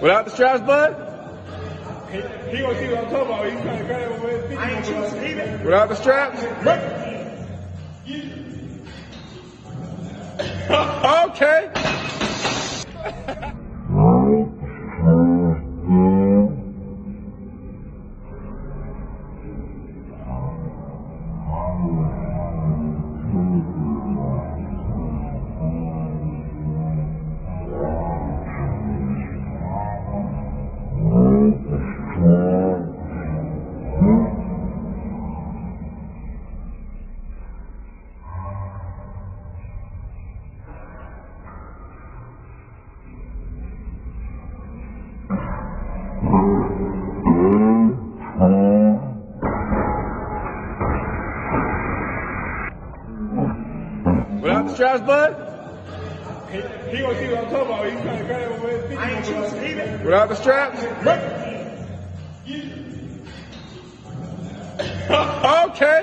Without the straps, bud? He gonna see what I'm talking about. He's trying to grab it with his feet. I ain't choosing either. Without the straps? Okay. Without the straps, bud? He gonna see what I'm talking about. He's trying to grab it with his feet. I ain't choosing either. Without the straps? Okay.